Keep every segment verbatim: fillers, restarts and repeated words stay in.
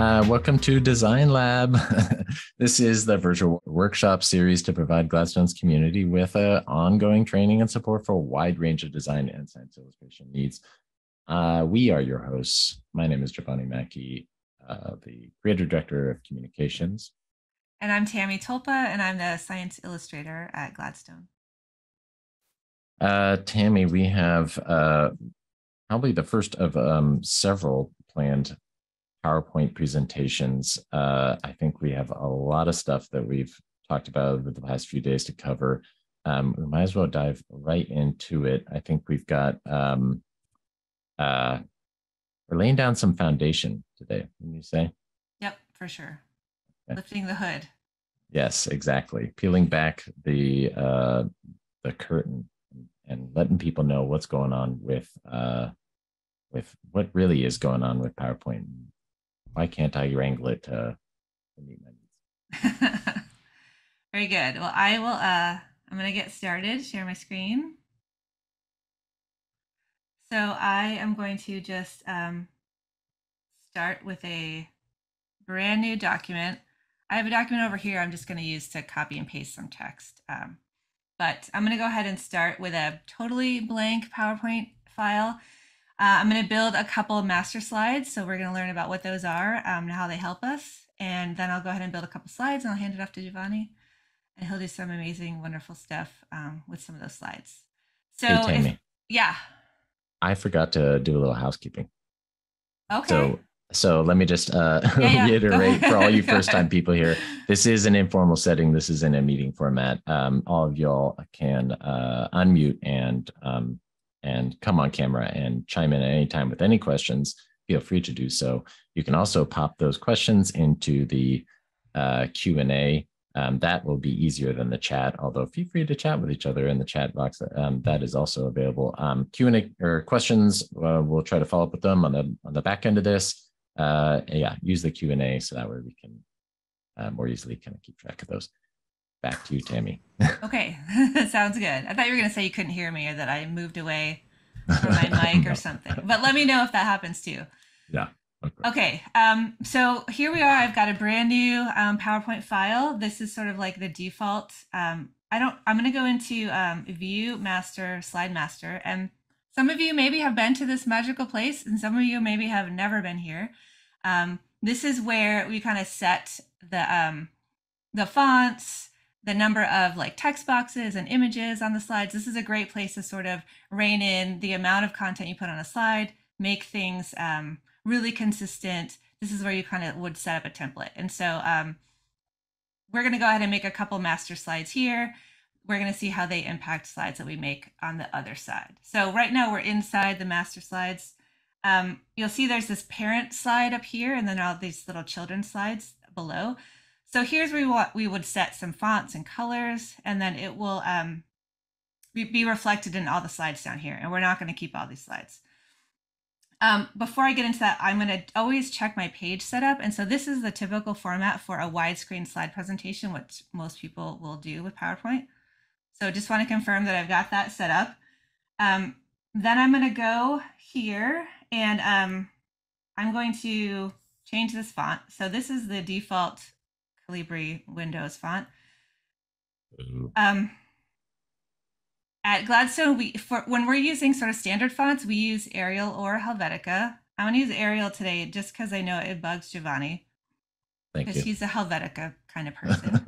Uh, welcome to Design Lab. This is the virtual workshop series to provide Gladstone's community with uh, ongoing training and support for a wide range of design and science illustration needs. Uh, we are your hosts. My name is Giovanni Mackey, uh, the Creative Director of Communications. And I'm Tammy Tulpa, and I'm the Science Illustrator at Gladstone. Uh, Tammy, we have uh, probably the first of um, several planned PowerPoint presentations. Uh, I think we have a lot of stuff that we've talked about over the past few days to cover. Um, we might as well dive right into it. I think we've got, um, uh, we're laying down some foundation today, wouldn't you say? Yep, for sure. Okay. Lifting the hood. Yes, exactly. Peeling back the, uh, the curtain and letting people know what's going on with, uh, with what really is going on with PowerPoint. Why can't I wrangle it to meet my needs? Very good. Well, I will, uh, I'm going to get started, share my screen. So I am going to just um, start with a brand new document. I have a document over here I'm just going to use to copy and paste some text. Um, but I'm going to go ahead and start with a totally blank PowerPoint file. Uh, I'm going to build a couple of master slides, so we're going to learn about what those are um, and how they help us, and then I'll go ahead and build a couple slides, and I'll hand it off to Giovanni, and he'll do some amazing, wonderful stuff um, with some of those slides. So, hey, Tammy, if, yeah. I forgot to do a little housekeeping. Okay. So, so let me just uh, yeah, yeah. reiterate for all you first-time people here, this is an informal setting. This is in a meeting format. Um, all of y'all can uh, unmute and um, and come on camera and chime in at any time with any questions. Feel free to do so. You can also pop those questions into the uh, Q and A. Um, that will be easier than the chat, although feel free to chat with each other in the chat box. Um, that is also available. Um, Q and A or questions, uh, we'll try to follow up with them on the, on the back end of this. Uh, yeah, use the Q and A so that way we can uh, more easily kind of keep track of those. Back to you, Tammy. Okay, sounds good. I thought you were going to say you couldn't hear me or that I moved away from my mic no. or something, but let me know if that happens too. Yeah. Okay, okay um, so here we are. I've got a brand new um, PowerPoint file. This is sort of like the default. Um, I don't, I'm going to go into um, View Master, Slide Master, and some of you maybe have been to this magical place and some of you maybe have never been here. Um, this is where we kind of set the, um, the fonts, the number of like text boxes and images on the slides. This is a great place to sort of rein in the amount of content you put on a slide, make things um, really consistent. This is where you kind of would set up a template. And so um, we're going to go ahead and make a couple master slides here. We're going to see how they impact slides that we make on the other side. So right now we're inside the master slides. Um, you'll see there's this parent slide up here and then all these little children slides below. So here's where we, want, we would set some fonts and colors, and then it will um, be reflected in all the slides down here. And we're not going to keep all these slides. Um, before I get into that, I'm going to always check my page setup. And so this is the typical format for a widescreen slide presentation, which most people will do with PowerPoint. So just want to confirm that I've got that set up. Um, then I'm going to go here, and um, I'm going to change this font. So this is the default Calibri Windows font. Um, at Gladstone, we for when we're using sort of standard fonts, we use Arial or Helvetica. I'm going to use Arial today just because I know it bugs Giovanni. Thank you. Because he's a Helvetica kind of person.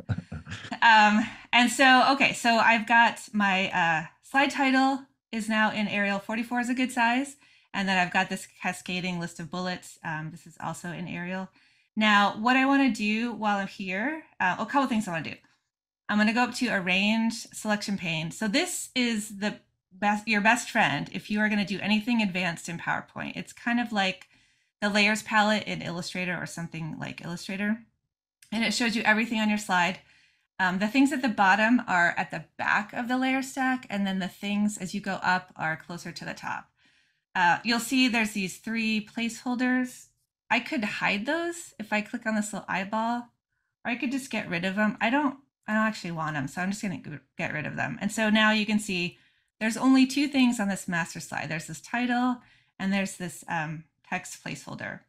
um, and so, okay, so I've got my uh, slide title is now in Arial. forty-four is a good size. And then I've got this cascading list of bullets. Um, this is also in Arial. Now, what I want to do while I'm here, uh, a couple things I want to do. I'm going to go up to Arrange Selection Pane. So this is the best, your best friend if you are going to do anything advanced in PowerPoint. It's kind of like the layers palette in Illustrator or something like Illustrator. And it shows you everything on your slide. Um, the things at the bottom are at the back of the layer stack. And then the things as you go up are closer to the top. Uh, you'll see there's these three placeholders. I could hide those if I click on this little eyeball, or I could just get rid of them. I don't, I don't actually want them, so I'm just going to get rid of them. And so now you can see there's only two things on this master slide. There's this title and there's this um, text placeholder.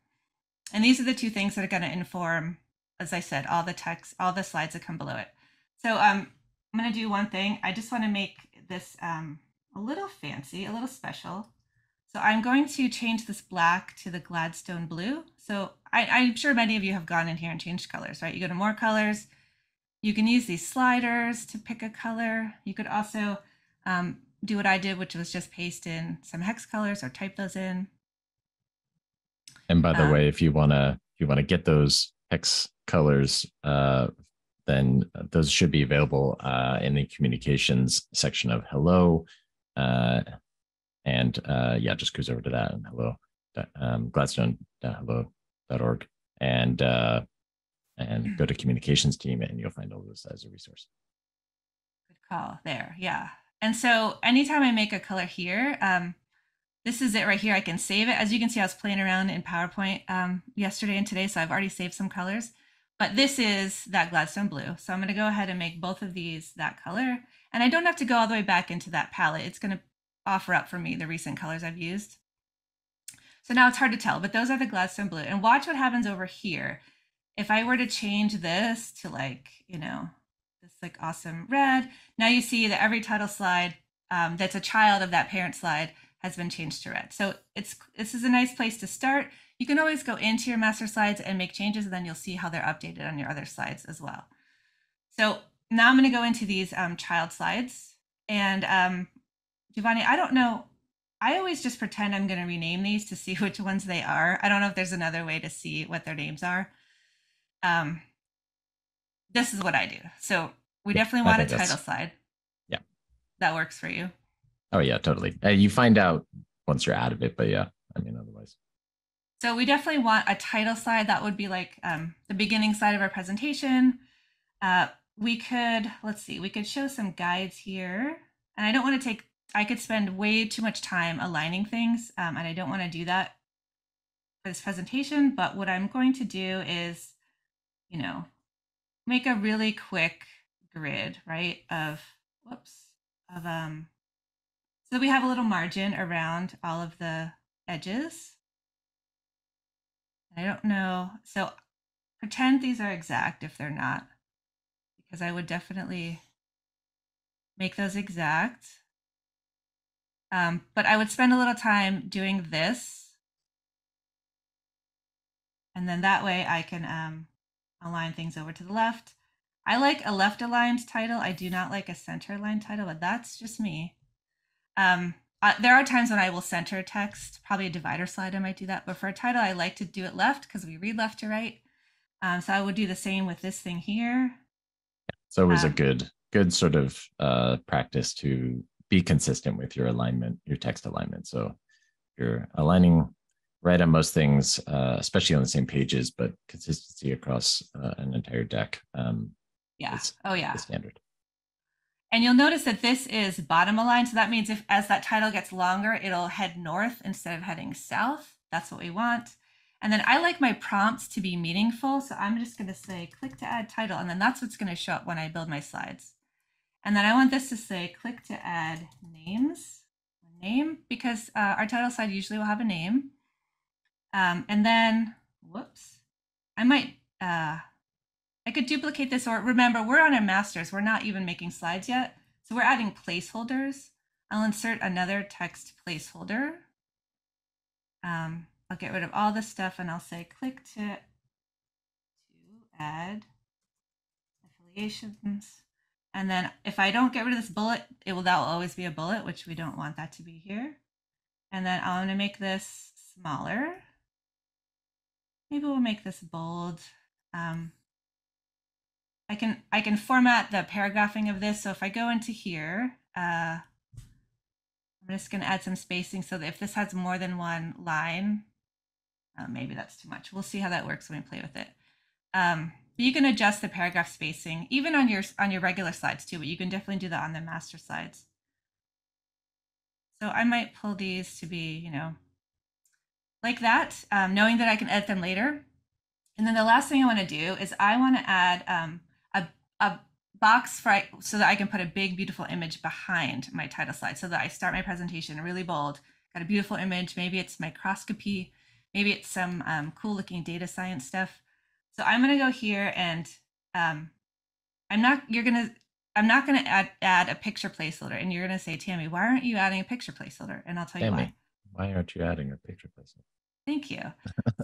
And these are the two things that are going to inform, as I said, all the text, all the slides that come below it. So um, I'm going to do one thing. I just want to make this um, a little fancy, a little special. So I'm going to change this black to the Gladstone blue. So I, I'm sure many of you have gone in here and changed colors, right? You go to more colors. You can use these sliders to pick a color. You could also um, do what I did, which was just paste in some hex colors or type those in. And by the um, way, if you want to if you want to get those hex colors, uh, then those should be available uh, in the communications section of Hello. Uh, and uh, yeah, just cruise over to that and hello, um, gladstone dot hello dot org, and uh, and go to communications team, and you'll find all this as a resource. Good call there. Yeah. And so anytime I make a color here, um, this is it right here. I can save it. As you can see, I was playing around in PowerPoint um, yesterday and today, so I've already saved some colors. But this is that Gladstone blue. So I'm going to go ahead and make both of these that color. And I don't have to go all the way back into that palette. It's going to offer up for me the recent colors I've used. So now it's hard to tell, but those are the Gladstone blue. And watch what happens over here. If I were to change this to, like, you know, this like awesome red, now you see that every title slide um, that's a child of that parent slide has been changed to red. So it's this is a nice place to start. You can always go into your master slides and make changes, and then you'll see how they're updated on your other slides as well. So now I'm going to go into these um, child slides. And um, Giovanni, I don't know. I always just pretend I'm going to rename these to see which ones they are. I don't know if there's another way to see what their names are. Um, this is what I do. So we definitely want a title slide. Yeah. That works for you. Oh yeah, totally. Uh, you find out once you're out of it, but yeah, I mean, otherwise. So we definitely want a title slide. That would be like um, the beginning slide of our presentation. Uh, we could, let's see, we could show some guides here, and I don't want to take, I could spend way too much time aligning things. Um, and I don't want to do that for this presentation, but what I'm going to do is, you know, make a really quick grid, right, of, whoops, of, um, so we have a little margin around all of the edges. I don't know, so pretend these are exact if they're not, because I would definitely make those exact. Um, but I would spend a little time doing this, and then that way I can um, align things over to the left. I like a left aligned title. I do not like a center aligned title, but that's just me. Um, uh, there are times when I will center text, probably a divider slide. I might do that, but for a title, I like to do it left because we read left to right. Um, so I would do the same with this thing here. It's always um, a good, good sort of uh, practice to be consistent with your alignment, your text alignment. So you're aligning right on most things, uh, especially on the same pages, but consistency across uh, an entire deck. Um, yeah. Is, oh, yeah. Is standard. And you'll notice that this is bottom aligned. So that means if as that title gets longer, it'll head north instead of heading south. That's what we want. And then I like my prompts to be meaningful. So I'm just going to say click to add title. And then that's what's going to show up when I build my slides. And then I want this to say click to add names, name, because uh, our title slide usually will have a name. Um, and then, whoops, I might, uh, I could duplicate this, or remember, we're on our masters. We're not even making slides yet. So we're adding placeholders. I'll insert another text placeholder. Um, I'll get rid of all this stuff, and I'll say click to, to add affiliations. And then if I don't get rid of this bullet, it will, that will always be a bullet, which we don't want that to be here. And then I'm gonna make this smaller. Maybe we'll make this bold. Um, I can I can format the paragraphing of this. So if I go into here, uh, I'm just going to add some spacing so that if this has more than one line, uh, maybe that's too much. We'll see how that works when we play with it. Um, but you can adjust the paragraph spacing even on your on your regular slides too. But you can definitely do that on the master slides. So I might pull these to be, you know, like that, um, knowing that I can edit them later. And then the last thing I want to do is I want to add um, a, a box for I, so that I can put a big, beautiful image behind my title slide so that I start my presentation really bold, got a beautiful image. Maybe it's microscopy. Maybe it's some um, cool looking data science stuff. So I'm going to go here and um, I'm not, you're going to, I'm not going to add, add a picture placeholder. And you're going to say, Tammy, why aren't you adding a picture placeholder? And I'll tell Tammy, you why. Why aren't you adding a picture placeholder? Thank you.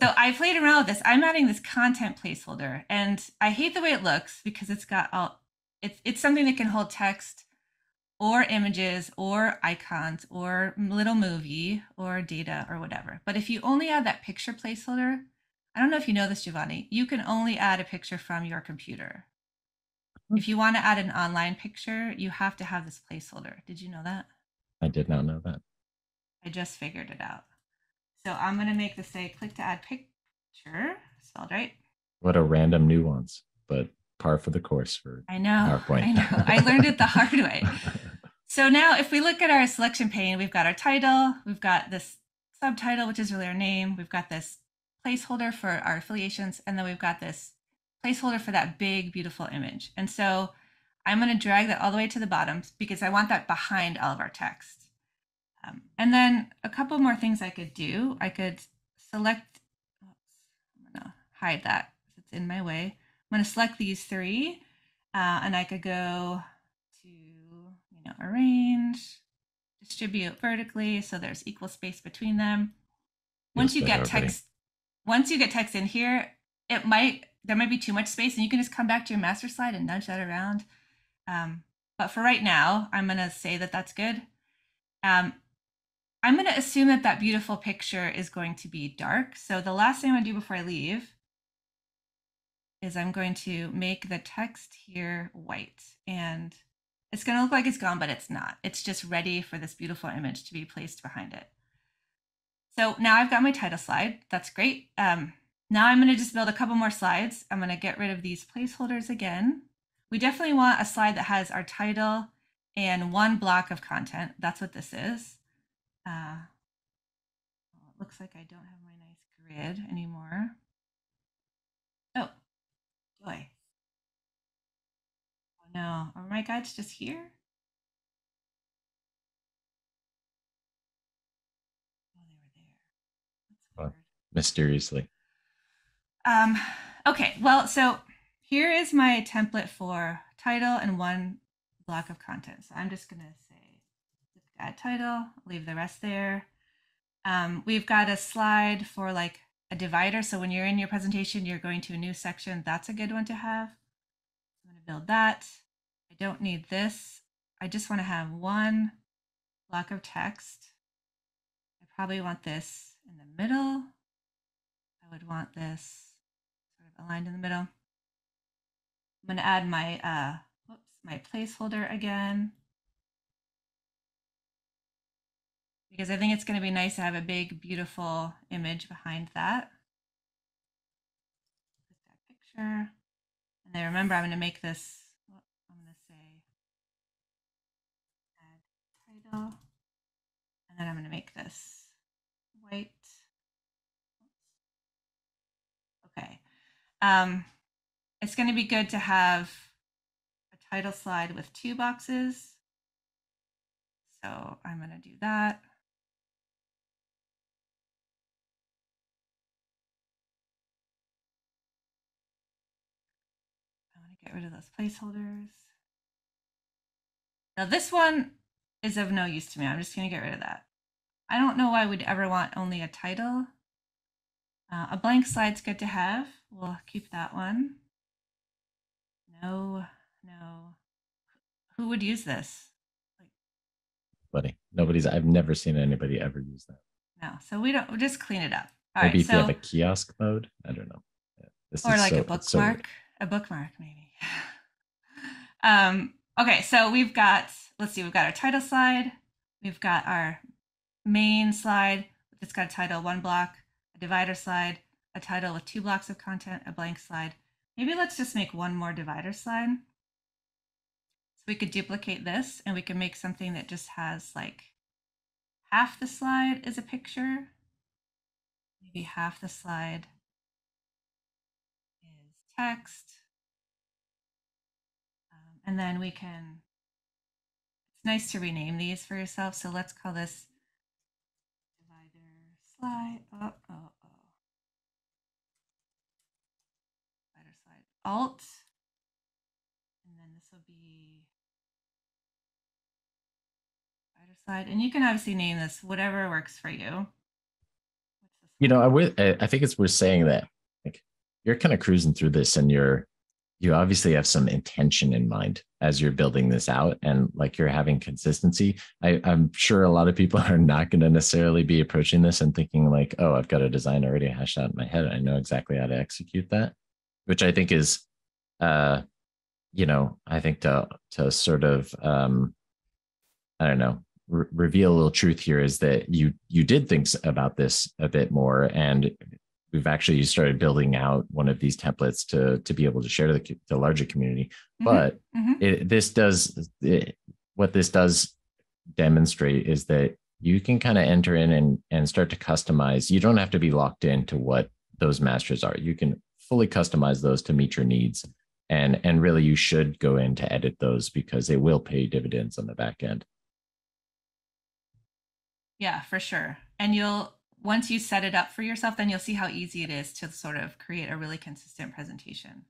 So I played around with this. I'm adding this content placeholder, and I hate the way it looks because it's got all, it's, it's something that can hold text or images or icons or little movie or data or whatever. But if you only add that picture placeholder, I don't know if you know this, Giovanni, you can only add a picture from your computer. If you want to add an online picture, you have to have this placeholder. Did you know that? I did not know that. I just figured it out. So I'm going to make this say click to add picture, spelled right. What a random nuance, but par for the course for I know, PowerPoint. I know. I learned it the hard way. So now if we look at our selection pane, we've got our title, we've got this subtitle, which is really our name. We've got this placeholder for our affiliations, and then we've got this placeholder for that big, beautiful image. And so I'm going to drag that all the way to the bottom because I want that behind all of our text. Um, and then a couple more things I could do. I could select, oops, I'm gonna hide that because it's in my way. I'm gonna select these three, uh, and I could go to, you know, arrange, distribute vertically, so there's equal space between them. Once you get text, once you get text in here, it might there might be too much space, and you can just come back to your master slide and nudge that around. Um, but for right now, I'm gonna say that that's good. Um, I'm going to assume that that beautiful picture is going to be dark. So the last thing I'm going to do before I leave is I'm going to make the text here white, and it's going to look like it's gone, but it's not. It's just ready for this beautiful image to be placed behind it. So now I've got my title slide. That's great. Um, now I'm going to just build a couple more slides. I'm going to get rid of these placeholders again. We definitely want a slide that has our title and one block of content. That's what this is. Uh, well, it looks like I don't have my nice grid anymore. Oh, boy. Oh, no. Oh, my God, it's just here. Oh, they were there. That's well, weird. Mysteriously. Um, okay, well, so here is my template for title and one block of content. So I'm just going to say add title, leave the rest there. Um, we've got a slide for like a divider. So when you're in your presentation, you're going to a new section. That's a good one to have. I'm going to build that. I don't need this. I just want to have one block of text. I probably want this in the middle. I would want this sort of aligned in the middle. I'm going to add my uh, my placeholder again, because I think it's going to be nice to have a big, beautiful image behind that. Put that picture. And then remember, I'm going to make this, I'm going to say add title. And then I'm going to make this white. Okay. Um, it's going to be good to have title slide with two boxes. So I'm going to do that. I want to get rid of those placeholders. Now this one is of no use to me. I'm just going to get rid of that. I don't know why we'd ever want only a title. Uh, a blank slide's good to have. We'll keep that one. No. No, who would use this? Like, buddy, nobody's. I've never seen anybody ever use that. No, so we don't. We'll just clean it up. All maybe right, if so, you have a kiosk mode, I don't know. Yeah, this or is like so, a bookmark, so a bookmark maybe. um. Okay, so we've got. Let's see. We've got our title slide. We've got our main slide. It's got a title, one block, a divider slide, a title with two blocks of content, a blank slide. Maybe let's just make one more divider slide. We could duplicate this and we can make something that just has like half the slide is a picture. Maybe half the slide is text. Um, and then we can, it's nice to rename these for yourself. So let's call this divider slide. Oh, oh, oh. alt, and then this will be either side. And you can obviously name this whatever works for you. You know, I would, I think it's worth saying that like you're kind of cruising through this, and you're you obviously have some intention in mind as you're building this out, and like you're having consistency. I, I'm sure a lot of people are not going to necessarily be approaching this and thinking like, oh, I've got a design already hashed out in my head. I know exactly how to execute that, which I think is, uh, you know, I think to to sort of, um, I don't know, re- reveal a little truth here is that you you did think about this a bit more, and we've actually started building out one of these templates to, to be able to share to the, the larger community. Mm-hmm. But mm-hmm. it, this does, it, what this does demonstrate is that you can kind of enter in and, and start to customize. You don't have to be locked into what those masters are. You can fully customize those to meet your needs. And, and really you should go in to edit those because they will pay dividends on the back end. Yeah, for sure. And you'll, once you set it up for yourself, then you'll see how easy it is to sort of create a really consistent presentation.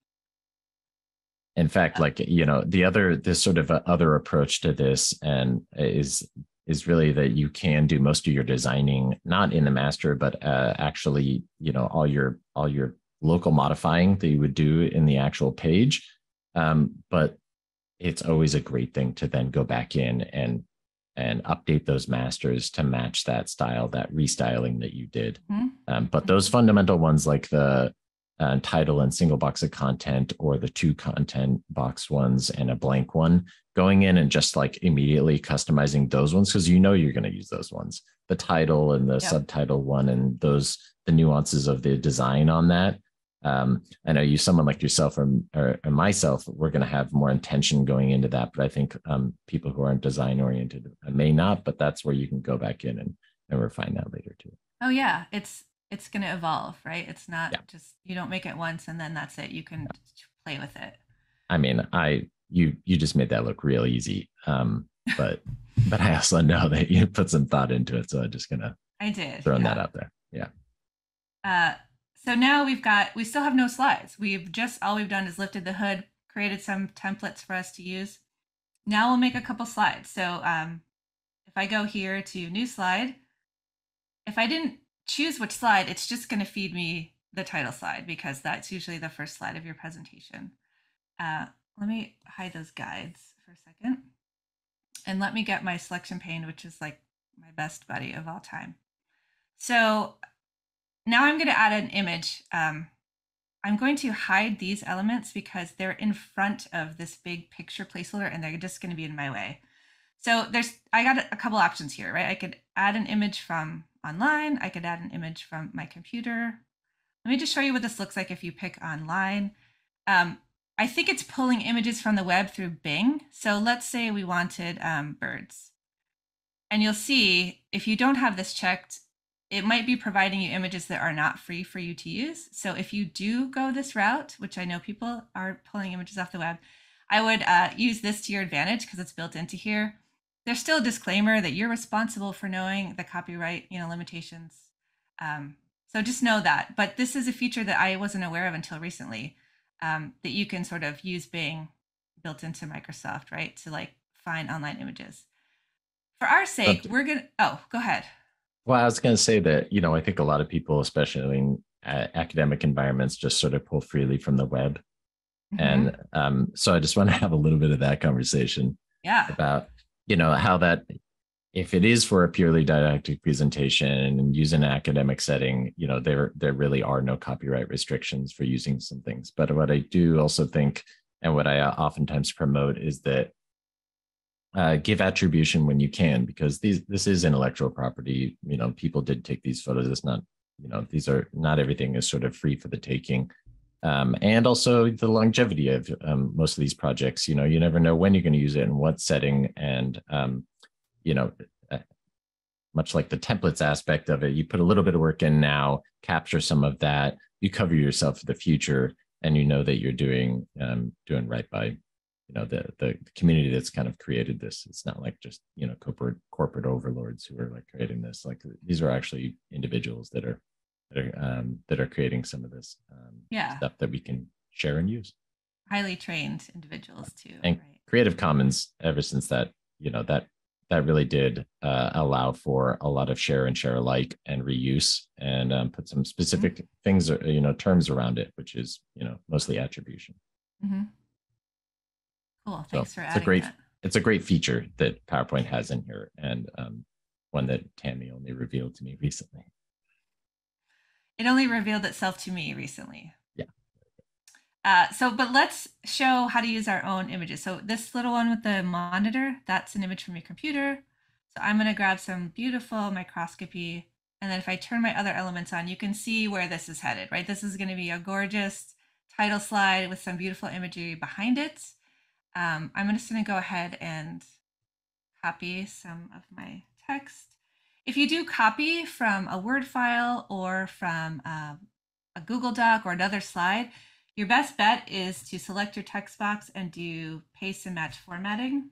In fact, like, you know, the other, this sort of other approach to this and is, is really that you can do most of your designing, not in the master, but uh, actually, you know, all your, all your local modifying that you would do in the actual page. Um, but it's always a great thing to then go back in and and update those masters to match that style, that restyling that you did. Mm-hmm. Um, but those mm-hmm. fundamental ones like the uh, title and single box of content or the two content box ones and a blank one, going in and just like immediately customizing those ones because you know you're going to use those ones. The title and the yep. subtitle one and those the nuances of the design on that. Um, I know you, someone like yourself or, or, or myself, we're going to have more intention going into that, but I think um, people who aren't design oriented may not, but that's where you can go back in and, and refine that later too. Oh yeah. It's, it's going to evolve, right? It's not yeah. just, you don't make it once and then that's it. You can yeah. play with it. I mean, I, you, you just made that look real easy. Um, but, but I also know that you put some thought into it. So I'm just going to, I did throwing yeah. that out there. Yeah. Uh, So now we've got, we still have no slides. We've just, all we've done is lifted the hood, created some templates for us to use. Now we'll make a couple slides. So um, if I go here to new slide, if I didn't choose which slide, it's just going to feed me the title slide because that's usually the first slide of your presentation. Uh, let me hide those guides for a second. And let me get my selection pane, which is like my best buddy of all time. So now I'm going to add an image. Um, I'm going to hide these elements because they're in front of this big picture placeholder and they're just going to be in my way. So there's, I got a couple options here, right? I could add an image from online. I could add an image from my computer. Let me just show you what this looks like if you pick online. Um, I think it's pulling images from the web through Bing. So let's say we wanted um, birds. And you'll see if you don't have this checked, it might be providing you images that are not free for you to use. So if you do go this route, which I know people are pulling images off the web, I would uh, use this to your advantage because it's built into here. There's still a disclaimer that you're responsible for knowing the copyright, you know, limitations. Um, so just know that. But this is a feature that I wasn't aware of until recently, um, that you can sort of use Bing built into Microsoft, right, to like find online images. For our sake, okay. we're going to, oh, go ahead. Well, I was going to say that, you know, I think a lot of people, especially in uh, academic environments, just sort of pull freely from the web. Mm-hmm. And um, so I just want to have a little bit of that conversation yeah. about, you know, how that, if it is for a purely didactic presentation and use an academic setting, you know, there, there really are no copyright restrictions for using some things. But what I do also think, and what I oftentimes promote is that Uh, give attribution when you can, because these this is intellectual property. You know, people did take these photos. It's not, you know, these are not everything is sort of free for the taking, um, and also the longevity of um, most of these projects. You know, you never know when you're going to use it and what setting, and um, you know, much like the templates aspect of it, you put a little bit of work in now, capture some of that, you cover yourself for the future, and you know that you're doing um, doing right by. You know, the, the community that's kind of created this. It's not like just, you know, corporate corporate overlords who are like creating this. Like these are actually individuals that are that are um, that are creating some of this um, yeah. stuff that we can share and use. highly trained individuals too. And right? Creative Commons, ever since that, you know, that that really did uh, allow for a lot of share and share alike and reuse, and um, put some specific mm-hmm. things, you know, terms around it, which is, you know, mostly attribution. Mm-hmm. Cool. Thanks so for it's adding a great, that. It's a great feature that PowerPoint has in here, and um, one that Tammy only revealed to me recently. It only revealed itself to me recently. Yeah. Uh, so, but let's show how to use our own images. So this little one with the monitor, that's an image from your computer. So I'm going to grab some beautiful microscopy. And then if I turn my other elements on, you can see where this is headed, right? This is going to be a gorgeous title slide with some beautiful imagery behind it. Um, I'm just going to go ahead and copy some of my text. If you do copy from a Word file or from um, a Google Doc or another slide, your best bet is to select your text box and do paste and match formatting.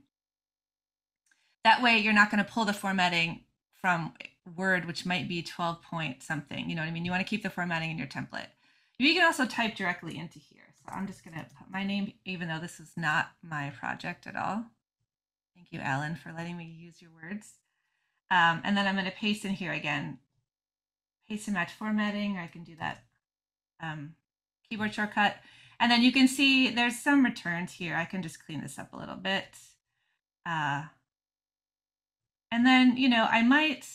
That way, you're not going to pull the formatting from Word, which might be twelve point something. You know what I mean? You want to keep the formatting in your template. You can also type directly into here. So I'm just going to put my name, even though this is not my project at all. Thank you, Alan, for letting me use your words. Um, and then I'm going to paste in here again, paste and match formatting, or I can do that um, keyboard shortcut. And then you can see there's some returns here. I can just clean this up a little bit. Uh, and then, you know, I might,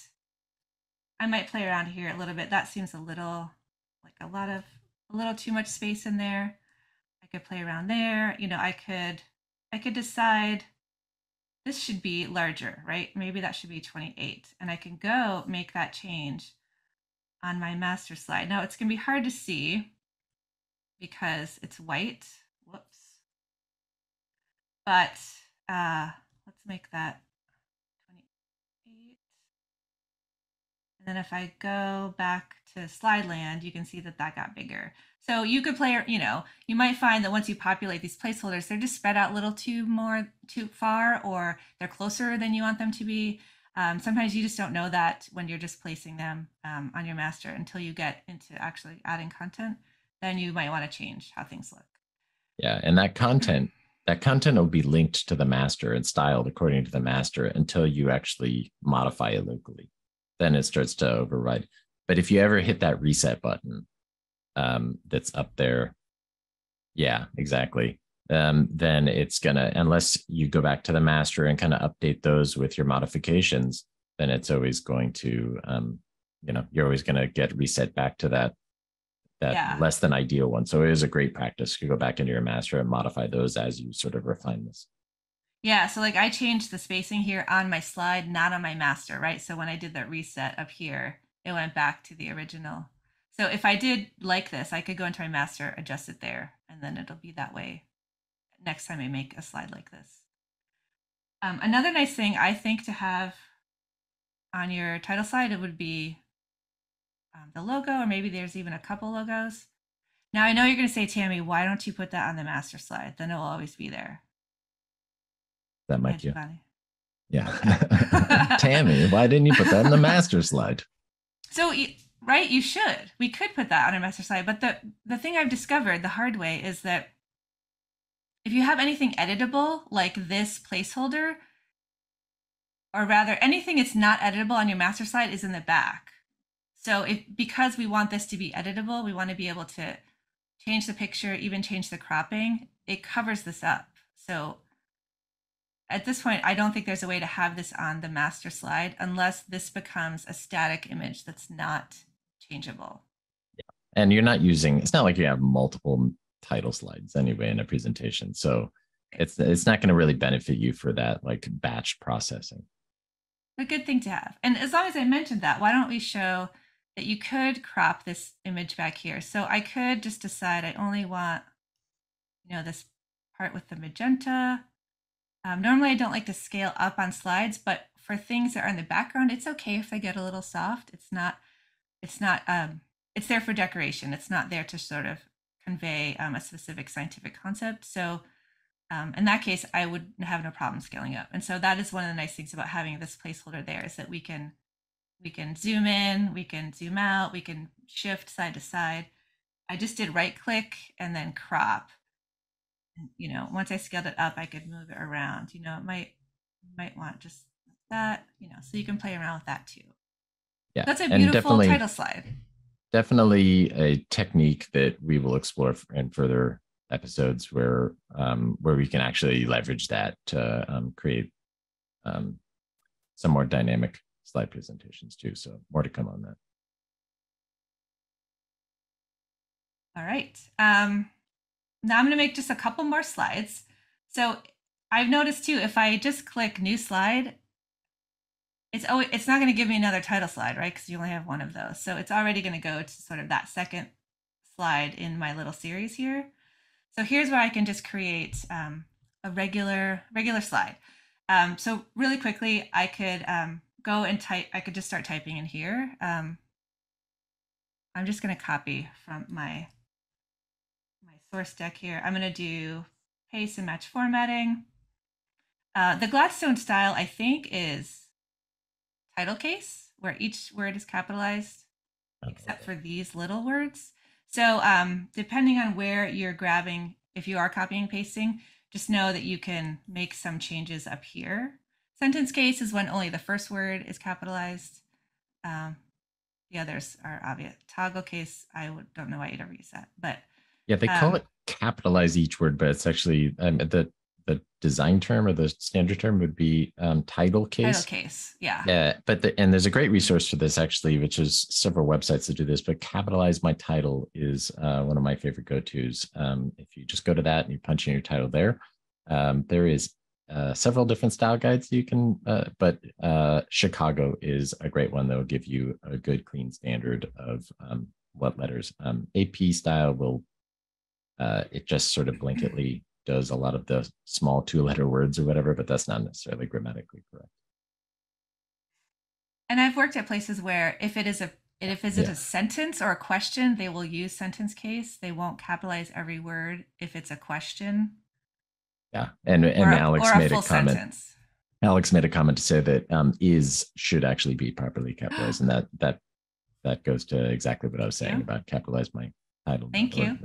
I might play around here a little bit. That seems a little like a lot of a little too much space in there. I could play around there. You know, I could, I could decide this should be larger, right? Maybe that should be twenty-eight. And I can go make that change on my master slide. Now it's going to be hard to see because it's white. Whoops. But uh, let's make that twenty-eight. And then if I go back to slide land, you can see that that got bigger. So you could play, you know, you might find that once you populate these placeholders, they're just spread out a little too more, too far, or they're closer than you want them to be. Um, sometimes you just don't know that when you're just placing them um, on your master until you get into actually adding content. Then you might want to change how things look. Yeah, and that content, that content will be linked to the master and styled according to the master until you actually modify it locally. Then it starts to override. But if you ever hit that reset button, um that's up there, yeah, exactly, um then it's gonna, unless you go back to the master and kind of update those with your modifications, then it's always going to um you know, you're always going to get reset back to that that yeah. less than ideal one. So it is a great practice to go back into your master and modify those as you sort of refine this. Yeah, so like I changed the spacing here on my slide, not on my master, right? So when I did that reset up here, it went back to the original. So if I did like this, I could go into my master, adjust it there, and then it'll be that way next time I make a slide like this. Um, another nice thing I think to have on your title slide, it would be um, the logo, or maybe there's even a couple logos. Now I know you're going to say, Tammy, why don't you put that on the master slide? Then it will always be there. That might be. Yeah. Tammy, why didn't you put that in the master slide? So. Right, you should. We could put that on a master slide, but the, the thing I've discovered the hard way is that if you have anything editable, like this placeholder, or rather anything that's not editable on your master slide is in the back. So if, because we want this to be editable, we want to be able to change the picture, even change the cropping, it covers this up. So at this point, I don't think there's a way to have this on the master slide unless this becomes a static image that's not changeable. Yeah. And you're not using, it's not like you have multiple title slides anyway in a presentation. So it's it's not going to really benefit you for that like batch processing. A good thing to have. And as long as I mentioned that, why don't we show that you could crop this image back here? So I could just decide I only want, you know, this part with the magenta. Um, normally I don't like to scale up on slides, but for things that are in the background, it's okay if they get a little soft. It's not, it's not, um, it's there for decoration. It's not there to sort of convey um, a specific scientific concept. So um, in that case, I would have no problem scaling up. And so that is one of the nice things about having this placeholder there, is that we can, we can zoom in, we can zoom out, we can shift side to side. I just did right click and then crop. you know, once I scaled it up, I could move it around. You know, it might might want just that, you know, so you can play around with that too. Yeah, that's a beautiful title slide. Definitely a technique that we will explore in further episodes, where um, where we can actually leverage that to um, create um, some more dynamic slide presentations too. So more to come on that. All right. Um, now I'm going to make just a couple more slides. So I've noticed too, if I just click new slide, it's always, it's not going to give me another title slide, right? Because you only have one of those. So it's already going to go to sort of that second slide in my little series here. So here's where I can just create um, a regular regular slide. Um, so really quickly, I could um, go and type. I could just start typing in here. Um, I'm just going to copy from my my source deck here. I'm going to do paste and match formatting. Uh, the Gladstone style, I think, is title case, where each word is capitalized, except for these little words. So um, depending on where you're grabbing, if you are copying and pasting, just know that you can make some changes up here. Sentence case is when only the first word is capitalized. Um, the others are obvious. Toggle case, I don't know why you'd ever use that, but yeah, they um, call it capitalize each word, but it's actually um, the the design term or the standard term would be um, title case. Title case, yeah. Yeah, but the, and there's a great resource for this actually, which is several websites that do this, but Capitalize My Title is uh, one of my favorite go-tos. Um, if you just go to that and you punch in your title there, um, there is uh, several different style guides you can, uh, but uh, Chicago is a great one that will give you a good clean standard of um, what letters. Um, A P style will, uh, it just sort of blanketly does a lot of the small two-letter words or whatever, but that's not necessarily grammatically correct. And I've worked at places where if it is a if it's yeah. a sentence or a question, they will use sentence case. They won't capitalize every word if it's a question. Yeah, and and or Alex a, or made a, a comment. Sentence. Alex made a comment to say that um, is should actually be properly capitalized, and that that that goes to exactly what I was saying yeah. about capitalize my title. Thank you.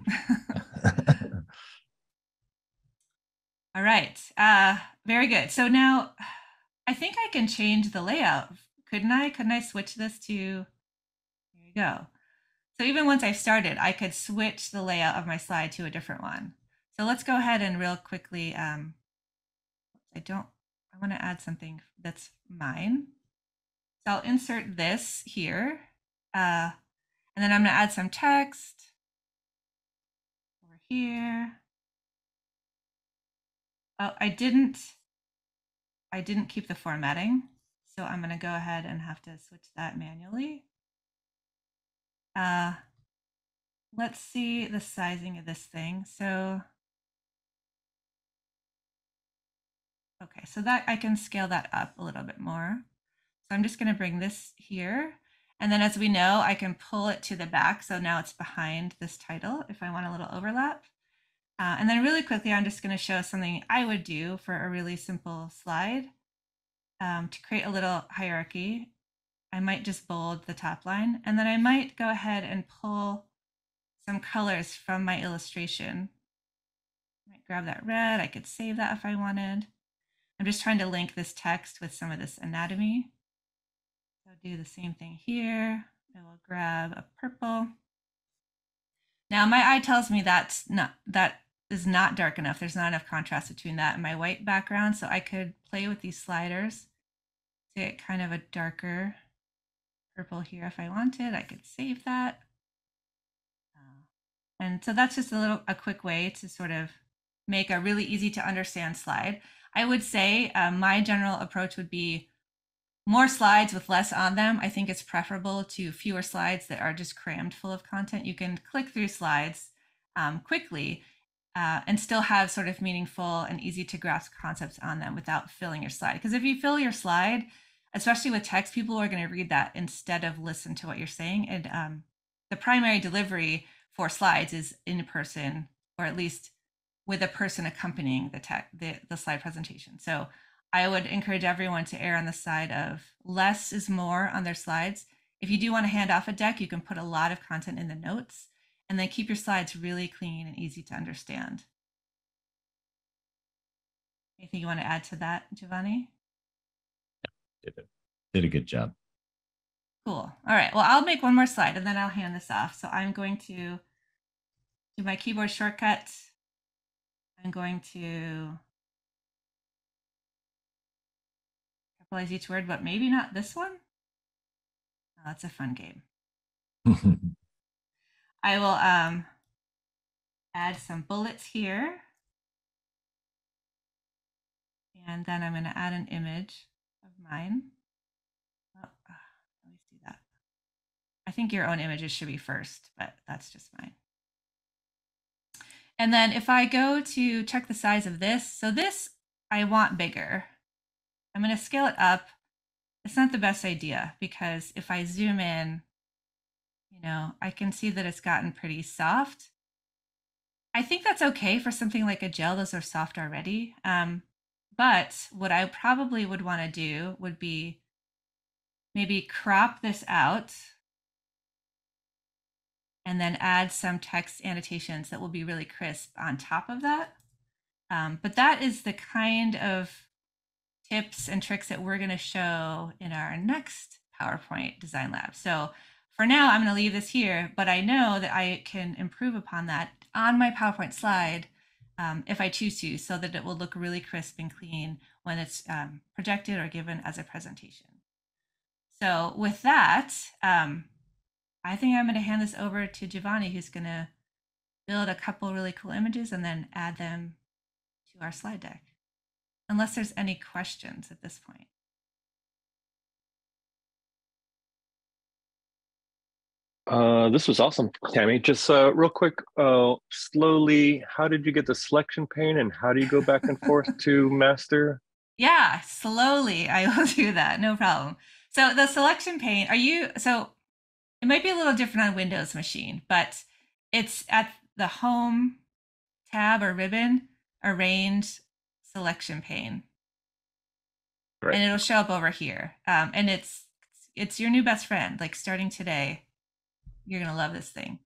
All right, uh, very good. So now I think I can change the layout, couldn't I? Couldn't I switch this to, there you go. So even once I've started, I could switch the layout of my slide to a different one. So let's go ahead and real quickly, um, I don't, I wanna add something that's mine. So I'll insert this here, uh, and then I'm gonna add some text over here. Oh, I didn't, I didn't keep the formatting, so I'm going to go ahead and have to switch that manually. Uh, let's see the sizing of this thing. So, okay, so that I can scale that up a little bit more. So I'm just going to bring this here, and then as we know, I can pull it to the back. So now it's behind this title if I want a little overlap. Uh, and then really quickly, I'm just going to show something I would do for a really simple slide um, to create a little hierarchy. I might just bold the top line, and then I might go ahead and pull some colors from my illustration. I might grab that red. I could save that if I wanted. I'm just trying to link this text with some of this anatomy. So I'll do the same thing here. I will grab a purple. Now my eye tells me that's not that. is not dark enough. There's not enough contrast between that and my white background. So I could play with these sliders to get kind of a darker purple here if I wanted. I could save that. Uh, and so that's just a little, a quick way to sort of make a really easy to understand slide. I would say uh, my general approach would be more slides with less on them. I think it's preferable to fewer slides that are just crammed full of content. You can click through slides um, quickly. Uh, and still have sort of meaningful and easy to grasp concepts on them without filling your slide. Because if you fill your slide, especially with text, people are going to read that instead of listen to what you're saying. And um, the primary delivery for slides is in person, or at least with a person accompanying the, tech, the, the slide presentation. So I would encourage everyone to err on the side of less is more on their slides. If you do want to hand off a deck, you can put a lot of content in the notes. And then keep your slides really clean and easy to understand. Anything you want to add to that, Giovanni? Yeah, did, did a good job. Cool. All right. Well, I'll make one more slide and then I'll hand this off. So I'm going to do my keyboard shortcut. I'm going to capitalize each word, but maybe not this one. Oh, that's a fun game. I will um, add some bullets here. And then I'm going to add an image of mine. Oh, let me see that. I think your own images should be first, but that's just mine. And then if I go to check the size of this, so this I want bigger. I'm going to scale it up. It's not the best idea because if I zoom in, you know, I can see that it's gotten pretty soft. I think that's okay for something like a gel. Those are soft already. Um, But what I probably would want to do would be maybe crop this out and then add some text annotations that will be really crisp on top of that. Um, but that is the kind of tips and tricks that we're going to show in our next PowerPoint Design Lab. So for now, I'm going to leave this here, but I know that I can improve upon that on my PowerPoint slide Um, if I choose to, so that it will look really crisp and clean when it's um, projected or given as a presentation. So with that, um, I think I'm going to hand this over to Giovanni, who's going to build a couple really cool images and then add them to our slide deck, unless there's any questions at this point. Uh, this was awesome, Tammy. Just uh, real quick, uh, slowly, how did you get the selection pane and how do you go back and forth to master? Yeah, slowly, I will do that, no problem. So the selection pane, are you, so it might be a little different on Windows machine, but it's at the home tab or ribbon, arrange selection pane. Right. And it'll show up over here. Um, and it's it's your new best friend, like starting today. You're going to love this thing.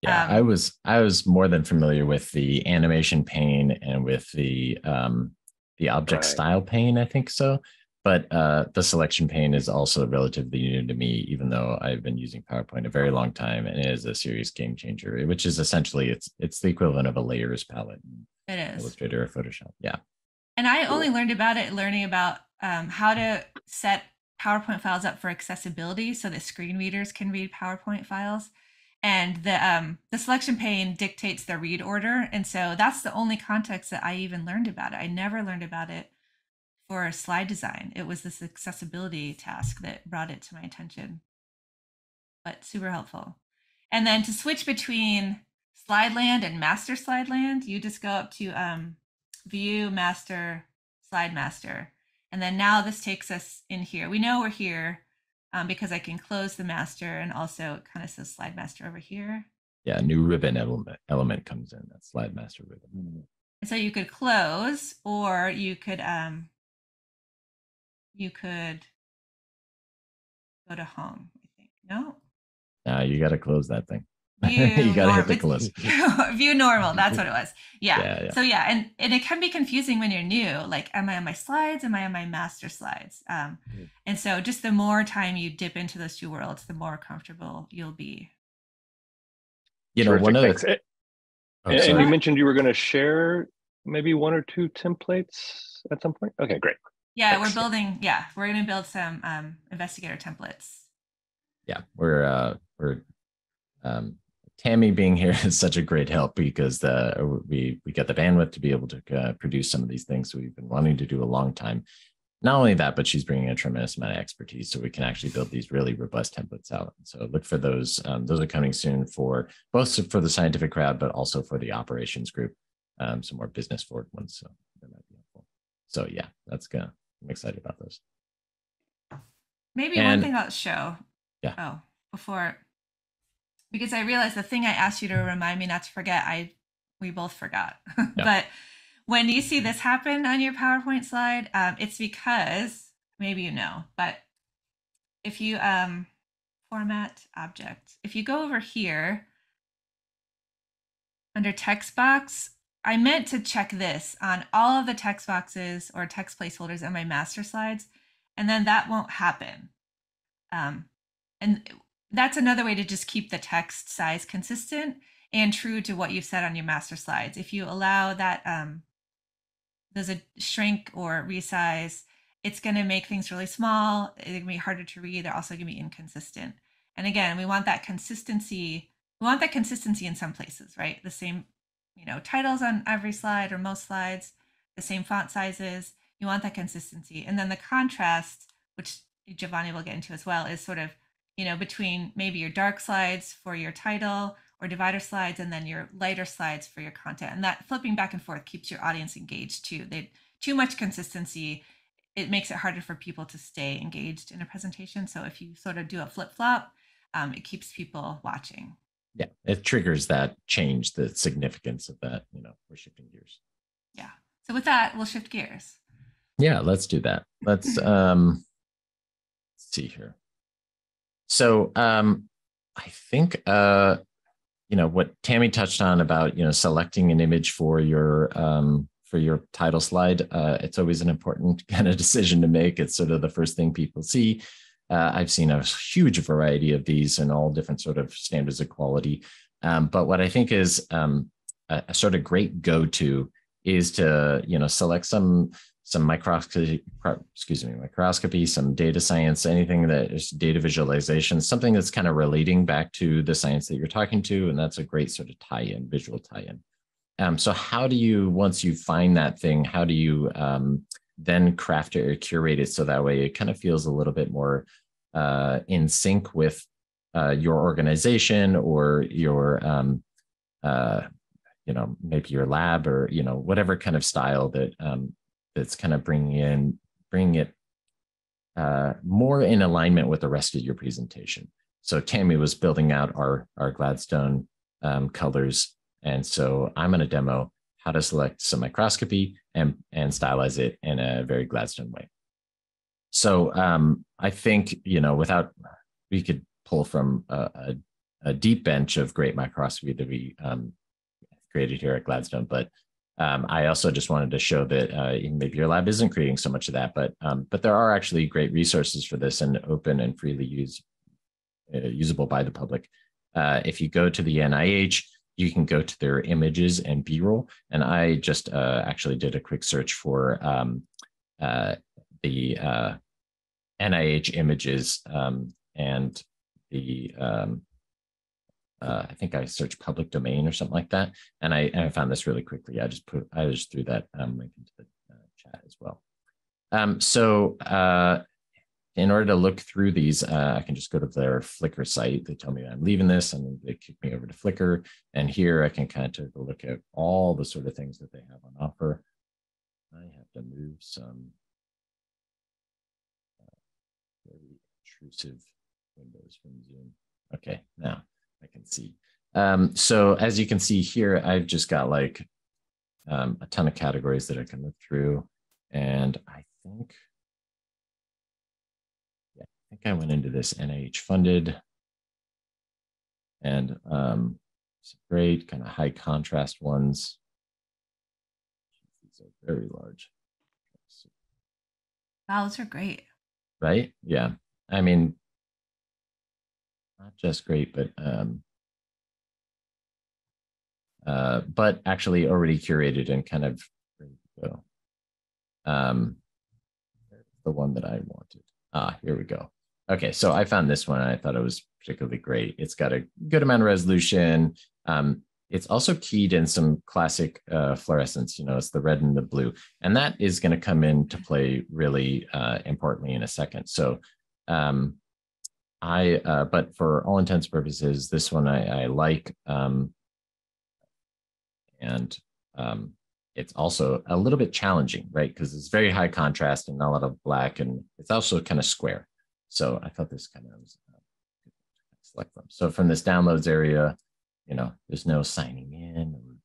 Yeah, um, I was I was more than familiar with the animation pane and with the um, the object right. style pane, I think so. But uh, the selection pane is also relatively new to me, even though I've been using PowerPoint a very long time, and it is a serious game changer, which is essentially it's it's the equivalent of a layers palette. It is. Illustrator or Photoshop. Yeah. And I cool. only learned about it learning about um, how to set PowerPoint files up for accessibility so that screen readers can read PowerPoint files. And the um, the selection pane dictates the read order. And so that's the only context that I even learned about it. I never learned about it for slide design. It was this accessibility task that brought it to my attention, but super helpful. And then to switch between slide land and master slide land, you just go up to um, view, master, slide master. And then now this takes us in here. We know we're here um, because I can close the master and also it kind of says slide master over here. Yeah, new ribbon element element comes in, that slide master ribbon. And so you could close or you could um, you could go to home, I think. No? No, you got to close that thing. You got to hit the close. View normal. That's what it was. Yeah. yeah, yeah. So yeah. And, and it can be confusing when you're new. Like, am I on my slides? Am I on my master slides? Um, mm. And so just the more time you dip into those two worlds, the more comfortable you'll be. You know, Terrific. one other th oh, And sorry. You mentioned you were going to share maybe one or two templates at some point. Okay, great. Yeah, Thanks. we're building. Yeah, we're going to build some um, investigator templates. Yeah, we're, uh, we're, um, Tammy being here is such a great help because uh, we we get the bandwidth to be able to uh, produce some of these things we've been wanting to do a long time. Not only that, but she's bringing a tremendous amount of expertise, so we can actually build these really robust templates out. And so look for those; um, those are coming soon for both for the scientific crowd, but also for the operations group. Um, some more business forward ones, so that might be helpful. So yeah, that's good. I'm excited about those. Maybe and, one thing I'll show. Yeah. Oh, before. Because I realized the thing I asked you to remind me not to forget, I we both forgot. Yeah. But when you see this happen on your PowerPoint slide, um, it's because, maybe you know, but if you um, format object, if you go over here under text box, I meant to check this on all of the text boxes or text placeholders in my master slides, and then that won't happen. Um, and that's another way to just keep the text size consistent and true to what you've said on your master slides. If you allow that, um, there's a shrink or resize, it's going to make things really small. It's going to be harder to read. They're also going to be inconsistent. And again, we want that consistency. We want that consistency in some places, right? The same, you know, titles on every slide or most slides, the same font sizes. You want that consistency. And then the contrast, which Giovanni will get into as well, is sort of, you know, between maybe your dark slides for your title or divider slides, and then your lighter slides for your content. And that flipping back and forth keeps your audience engaged too. They, too much consistency, it makes it harder for people to stay engaged in a presentation. So if you sort of do a flip-flop, um, it keeps people watching. Yeah, it triggers that change, the significance of that, you know, we're shifting gears. Yeah, so with that, we'll shift gears. Yeah, let's do that. Let's um, let's see here. So um, I think, uh, you know, what Tammy touched on about, you know, selecting an image for your, um, for your title slide, uh, it's always an important kind of decision to make. It's sort of the first thing people see. Uh, I've seen a huge variety of these and all different sort of standards of quality. Um, but what I think is um, a, a sort of great go-to is to, you know, select some some microscopy, excuse me, microscopy, some data science, anything that is data visualization, something that's kind of relating back to the science that you're talking to. And that's a great sort of tie-in, visual tie-in. Um, so how do you, once you find that thing, how do you um, then craft it or curate it so that way it kind of feels a little bit more uh, in sync with uh, your organization or your, um, uh, you know, maybe your lab or, you know, whatever kind of style that, um, that's kind of bringing in, bringing it uh, more in alignment with the rest of your presentation. So Tammy was building out our, our Gladstone um, colors. And so I'm going to demo how to select some microscopy and, and stylize it in a very Gladstone way. So um, I think, you know, without, we could pull from a, a, a deep bench of great microscopy that we um, created here at Gladstone, but Um, I also just wanted to show that uh, maybe your lab isn't creating so much of that, but um, but there are actually great resources for this and open and freely use, uh, usable by the public. Uh, if you go to the N I H, you can go to their images and B-roll. And I just uh, actually did a quick search for um, uh, the uh, N I H images um, and the um, Uh, I think I searched public domain or something like that, and I, and I found this really quickly. I just put I just threw that um, link into the uh, chat as well. Um, so uh, in order to look through these, uh, I can just go to their Flickr site. They tell me that I'm leaving this, and they kick me over to Flickr. And here I can kind of take a look at all the sort of things that they have on offer. I have to move some uh, very intrusive windows from Zoom. Okay, now I can see. Um, so as you can see here, I've just got like um, a ton of categories that I can look through. And I think, yeah, I think I went into this N I H funded and um, some great kind of high contrast ones. These are very large. Wow, those are great. Right? Yeah. I mean, not just great, but um, uh, but actually already curated and kind of ready to go. Um, the one that I wanted. Ah, here we go. Okay, so I found this one. And I thought it was particularly great. It's got a good amount of resolution. Um, it's also keyed in some classic uh, fluorescence. You know, it's the red and the blue, and that is going to come into play really uh, importantly in a second. So. Um, I, uh, but for all intents and purposes, this one I, I like, um, and um, it's also a little bit challenging, right? Because it's very high contrast and not a lot of black, and it's also kind of square. So I thought this kind of was uh, good to select from. So from this downloads area, you know, there's no signing in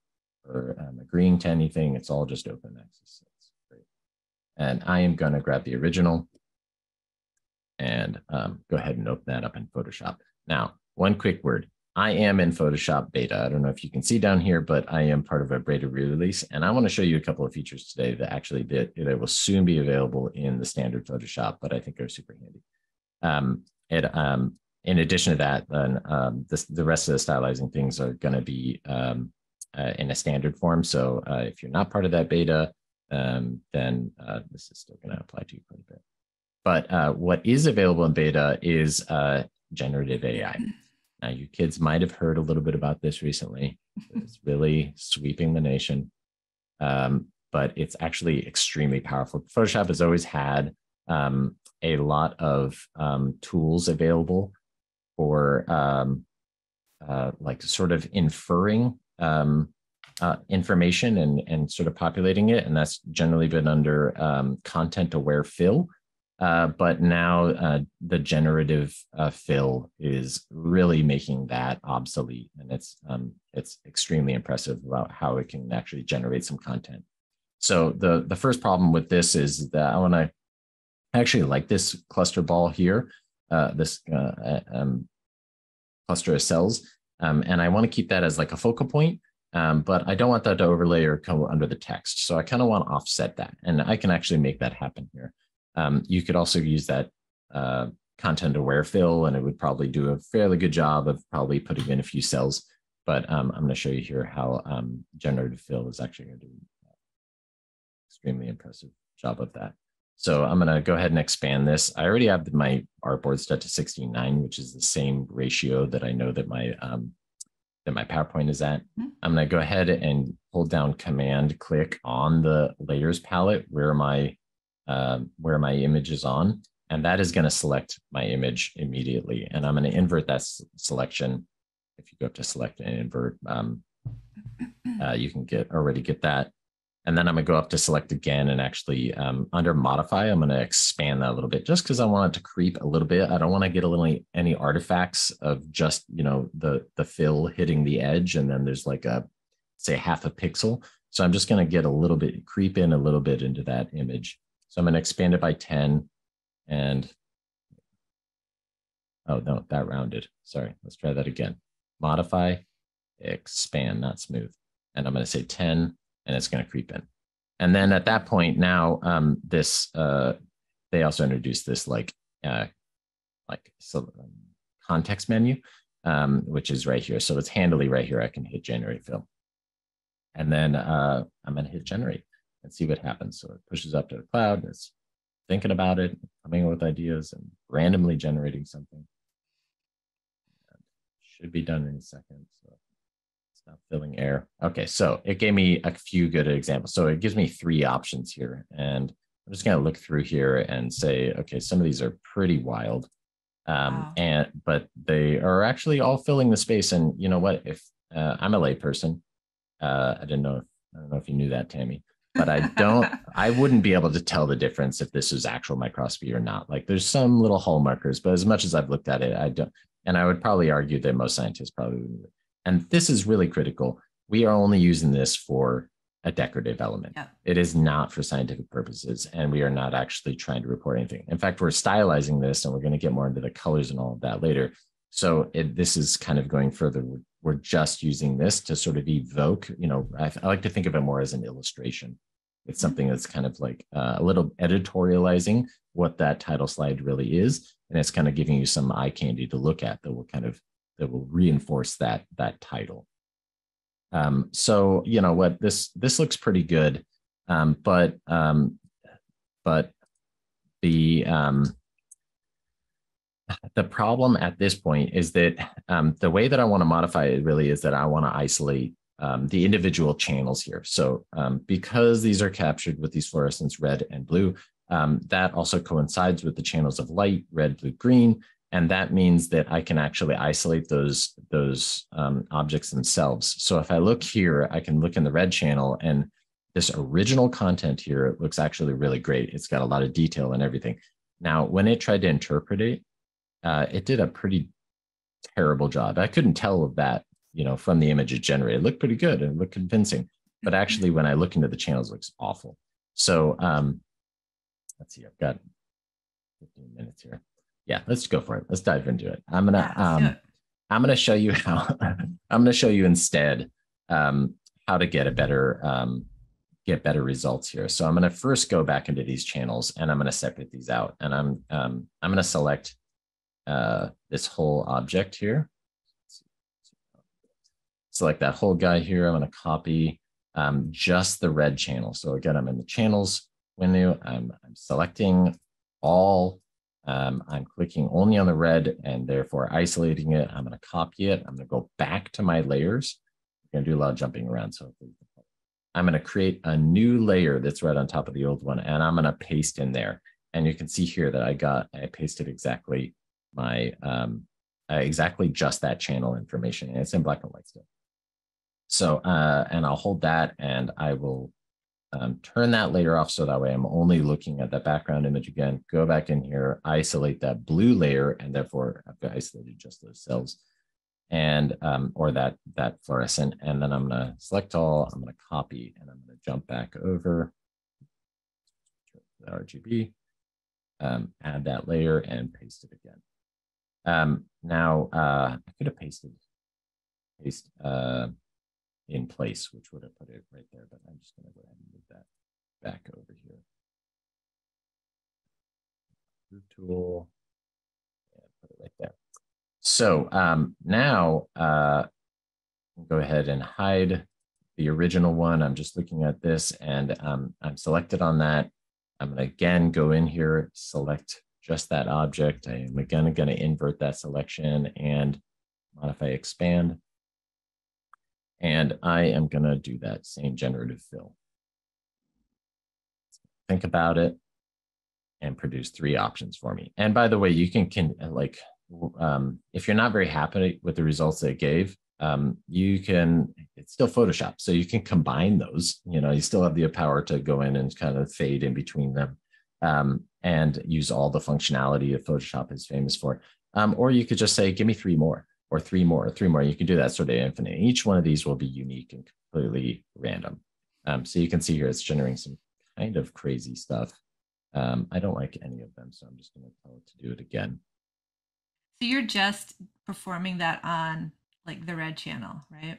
or, or um, agreeing to anything. It's all just open access. So it's great. And I am going to grab the original. And um, go ahead and open that up in Photoshop. Now, one quick word. I am in Photoshop beta. I don't know if you can see down here, but I am part of a beta release, and I want to show you a couple of features today that actually that, that will soon be available in the standard Photoshop, but I think are super handy. Um, and um, in addition to that, then, um, this, the rest of the stylizing things are going to be um, uh, in a standard form. So uh, if you're not part of that beta, um, then uh, this is still going to apply to you quite a bit. But uh, what is available in beta is uh, generative A I. Now, you kids might have heard a little bit about this recently. It's really sweeping the nation, um, but it's actually extremely powerful. Photoshop has always had um, a lot of um, tools available for um, uh, like sort of inferring um, uh, information and, and sort of populating it. And that's generally been under um, content-aware fill. Uh, but now uh, the generative uh, fill is really making that obsolete, and it's um, it's extremely impressive about how it can actually generate some content. So the the first problem with this is that I want to actually like this cluster ball here, uh, this uh, um, cluster of cells, um, and I want to keep that as like a focal point. Um, but I don't want that to overlay or come under the text, so I kind of want to offset that, and I can actually make that happen here. Um, you could also use that uh, content-aware fill, and it would probably do a fairly good job of probably putting in a few cells. But um, I'm going to show you here how um, generative fill is actually going to do an extremely impressive job of that. So I'm going to go ahead and expand this. I already have my artboard set to sixteen nine, which is the same ratio that I know that my um, that my PowerPoint is at. Mm-hmm. I'm going to go ahead and hold down Command-click on the layers palette where my Um, where my image is on, and that is going to select my image immediately. And I'm going to invert that selection. If you go up to select and invert, um, uh, you can get already get that. And then I'm going to go up to select again, and actually um, under modify, I'm going to expand that a little bit just because I want it to creep a little bit. I don't want to get a little, any artifacts of just, you know, the, the fill hitting the edge. And then there's like a, say, half a pixel. So I'm just going to get a little bit, creep in a little bit into that image. So I'm going to expand it by ten, and oh no, that rounded. Sorry, let's try that again. Modify, expand, not smooth. And I'm going to say ten, and it's going to creep in. And then at that point, now um, this uh, they also introduced this like uh, like so context menu, um, which is right here. So it's handily right here. I can hit generate fill, and then uh, I'm going to hit generate and see what happens. So it pushes up to the cloud, it's thinking about it, coming up with ideas, and randomly generating something. And should be done in a second, so it's not filling air. Okay, so it gave me a few good examples. So it gives me three options here, and I'm just gonna look through here and say, okay, some of these are pretty wild, um, wow. and but they are actually all filling the space. And you know what, if uh, I'm a lay person, uh, I didn't know, if, I don't know if you knew that, Tammy, but I don't, I wouldn't be able to tell the difference if this is actual microscopy or not. Like there's some little hallmarkers, but as much as I've looked at it, I don't, and I would probably argue that most scientists probably wouldn't. And this is really critical. We are only using this for a decorative element. Yep. It is not for scientific purposes, and we are not actually trying to report anything. In fact, we're stylizing this, and we're going to get more into the colors and all of that later. So it, this is kind of going further. We're just using this to sort of evoke, you know, I, I like to think of it more as an illustration. It's something that's kind of like uh, a little editorializing what that title slide really is. And it's kind of giving you some eye candy to look at that will kind of, that will reinforce that, that title. Um, so, you know what, this, this looks pretty good, um, but, um, but the, um, The problem at this point is that um, the way that I want to modify it really is that I want to isolate um, the individual channels here. So um, because these are captured with these fluorescents, red and blue, um, that also coincides with the channels of light, red, blue, green. And that means that I can actually isolate those, those um, objects themselves. So if I look here, I can look in the red channel, and this original content here, it looks actually really great. It's got a lot of detail and everything. Now, when it tried to interpret it, Uh, it did a pretty terrible job. I couldn't tell of that, you know, from the image it generated. It looked pretty good and looked convincing, but actually, when I look into the channels, it looks awful. So um, let's see. I've got fifteen minutes here. Yeah, let's go for it. Let's dive into it. I'm gonna. Um, I'm going to show you how. I'm going to show you instead um, how to get a better um, get better results here. So I'm going to first go back into these channels, and I'm going to separate these out. And I'm um, I'm going to select uh, this whole object here. Select that whole guy here. I'm going to copy um, just the red channel. So again, I'm in the channels window. I'm, I'm selecting all. Um, I'm clicking only on the red and therefore isolating it. I'm going to copy it. I'm going to go back to my layers. I'm going to do a lot of jumping around. So I'm going to create a new layer that's right on top of the old one, and I'm going to paste in there. And you can see here that I got, I pasted exactly my, um, uh, exactly just that channel information, and it's in black and white still. So, uh, and I'll hold that, and I will Um, turn that layer off so that way I'm only looking at that background image again. Go back in here, isolate that blue layer, and therefore I've got isolated just those cells, and um, or that that fluorescent. And then I'm going to select all. I'm going to copy, and I'm going to jump back over to the R G B, um, add that layer, and paste it again. Um, now uh, I could have pasted paste. Uh, in place, which would have put it right there, but I'm just going to go ahead and move that back over here. Move tool, yeah, put it right there. So um, now uh, go ahead and hide the original one. I'm just looking at this, and um, I'm selected on that. I'm going to again go in here, select just that object. I am again going to invert that selection and modify expand. And I am going to do that same generative fill. Think about it and produce three options for me. And by the way, you can, can like, um, if you're not very happy with the results that it gave, um, you can, it's still Photoshop. So you can combine those, you know, you still have the power to go in and kind of fade in between them um, and use all the functionality that Photoshop is famous for. Um, or you could just say, give me three more. Or three more, three more. You can do that sort of infinite. Each one of these will be unique and completely random. Um, so you can see here it's generating some kind of crazy stuff. Um, I don't like any of them, so I'm just going to tell it to do it again. So you're just performing that on like the red channel, right?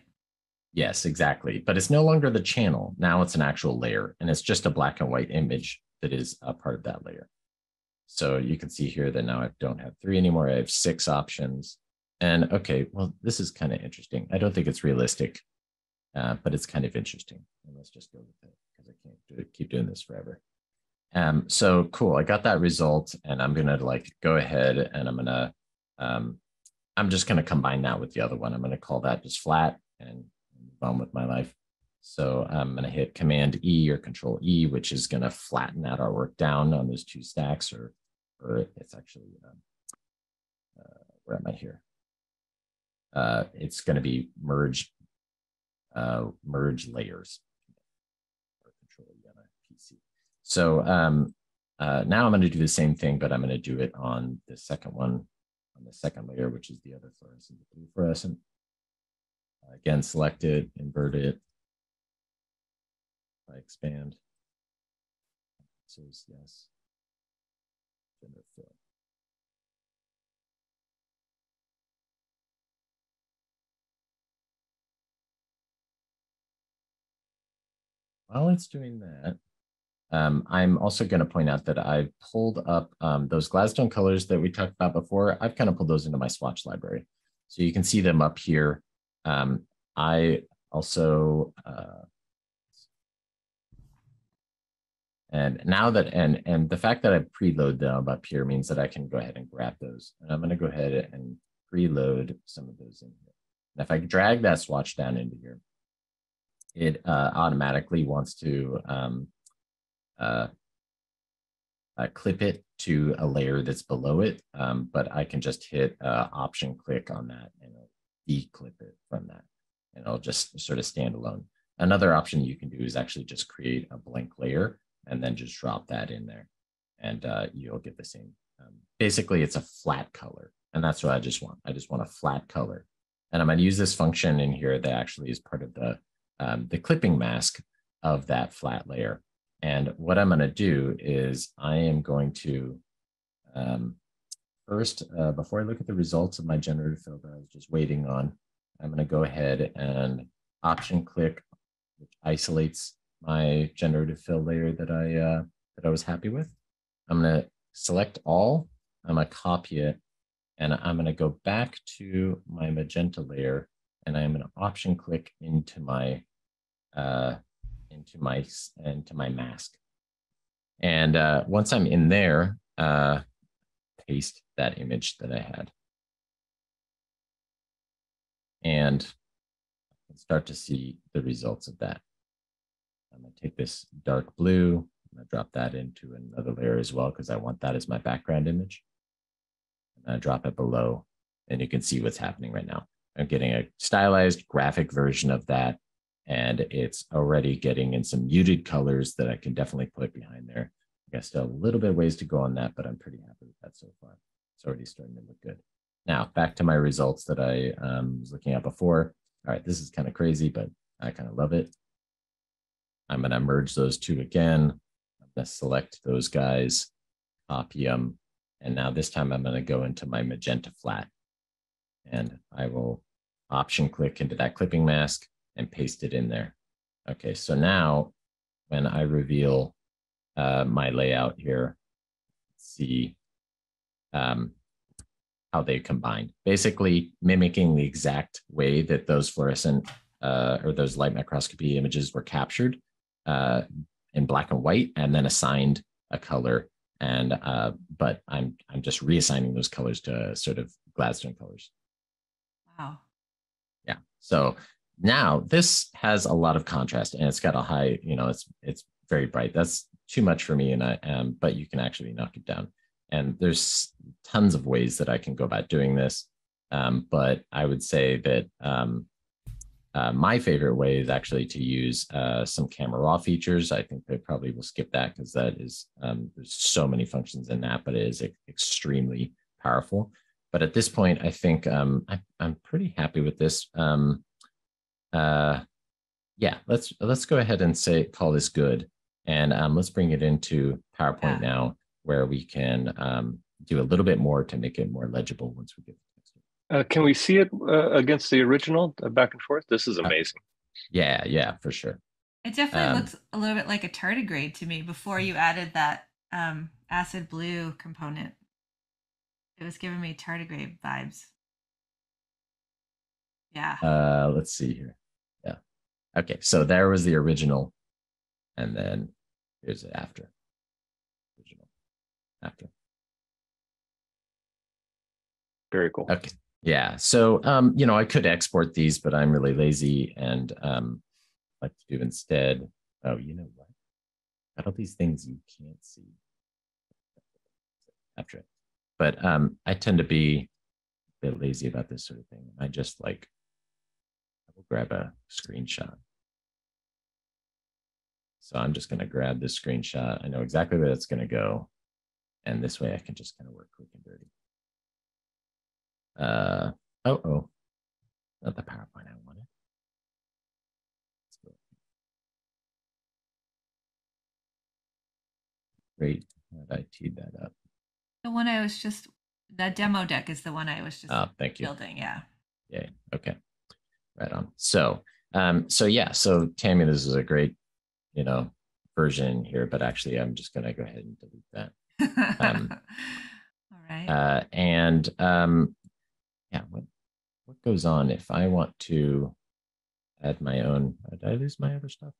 Yes, exactly. But it's no longer the channel. Now it's an actual layer, and it's just a black and white image that is a part of that layer. So you can see here that now I don't have three anymore. I have six options. And okay, well, this is kind of interesting. I don't think it's realistic, uh, but it's kind of interesting. And let's just go with it because I can't do it, keep doing this forever. Um, so cool, I got that result, and I'm gonna like go ahead and I'm gonna, um, I'm just gonna combine that with the other one. I'm gonna call that just flat and move on with my life. So I'm gonna hit Command E or Control E, which is gonna flatten that artwork down on those two stacks, or, or it's actually, um, uh, where am I here? Uh, it's going to be merge, uh, merge layers. So um, uh, now I'm going to do the same thing, but I'm going to do it on the second one, on the second layer, which is the other fluorescent, the blue fluorescent. Uh, again, select it, invert it. I expand. So yes. Gender fill. While it's doing that, um, I'm also going to point out that I've pulled up um, those Gladstone colors that we talked about before. I've kind of pulled those into my swatch library. So you can see them up here. Um, I also, uh, and now that, and, and the fact that I preload them up here means that I can go ahead and grab those. And I'm going to go ahead and preload some of those in here. And if I drag that swatch down into here, it uh, automatically wants to um, uh, uh, clip it to a layer that's below it, um, but I can just hit uh, option click on that and it'll declip it from that, and it'll just sort of stand alone. Another option you can do is actually just create a blank layer and then just drop that in there, and uh, you'll get the same. Um, basically, it's a flat color, and that's what I just want. I just want a flat color, and I'm going to use this function in here that actually is part of the Um, the clipping mask of that flat layer. And what I'm going to do is I am going to um, first, uh, before I look at the results of my generative fill that I was just waiting on, I'm going to go ahead and option click, which isolates my generative fill layer that I uh, that I was happy with. I'm going to select all, I'm going to copy it, and I'm going to go back to my magenta layer, and I'm going to option click into my uh, into my into my mask. And uh, once I'm in there, uh, paste that image that I had, and I can start to see the results of that. I'm going to take this dark blue, I'm going to drop that into another layer as well, because I want that as my background image. I'm going to drop it below, and you can see what's happening right now. I'm getting a stylized graphic version of that, and it's already getting in some muted colors that I can definitely put behind there. I guess still a little bit of ways to go on that, but I'm pretty happy with that so far. It's already starting to look good. Now, back to my results that I um, was looking at before. All right, this is kind of crazy, but I kind of love it. I'm going to merge those two again. I'm going to select those guys, copy them. And now this time I'm going to go into my magenta flat, and I will option click into that clipping mask and paste it in there. Okay, so now when I reveal uh, my layout here, see um, how they combine. Basically mimicking the exact way that those fluorescent uh, or those light microscopy images were captured uh, in black and white and then assigned a color. And uh, but I'm, I'm just reassigning those colors to sort of Gladstone colors. Wow. Yeah, so now this has a lot of contrast, and it's got a high, you know, it's it's very bright. That's too much for me, and I um, but you can actually knock it down. And there's tons of ways that I can go about doing this. Um, but I would say that um, uh, my favorite way is actually to use uh, some camera raw features. I think they probably will skip that because that is, um, there's so many functions in that, but it is extremely powerful. But at this point, I think um, I, I'm pretty happy with this. Um, Uh, yeah, let's let's go ahead and say call this good, and um, let's bring it into PowerPoint yeah. now, where we can um, do a little bit more to make it more legible once we get. Uh, can we see it uh, against the original uh, back and forth? This is amazing. Uh, yeah, yeah, for sure. It definitely um, looks a little bit like a tardigrade to me before you added that um, acid blue component. It was giving me tardigrade vibes. Yeah. Uh, let's see here. Yeah. Okay. So there was the original, and then here's the after. Original, after. Very cool. Okay. Yeah. So, um, you know, I could export these, but I'm really lazy, and um, I like to do instead. Oh, you know what? Got all these things you can't see after it, but um, I tend to be a bit lazy about this sort of thing. I just like. We'll grab a screenshot. So I'm just going to grab this screenshot. I know exactly where that's going to go. And this way I can just kind of work quick and dirty. Uh, oh, oh, not the PowerPoint I wanted. Great. I teed that up. The one I was just, the demo deck is the one I was just oh, thank you. building. Yeah. Yeah. Okay. Right on. So, um, so yeah, so Tammy, this is a great, you know, version here, but actually I'm just going to go ahead and delete that. Um, All right. Uh, and um, yeah, what, what goes on if I want to add my own, did I lose my other stuff?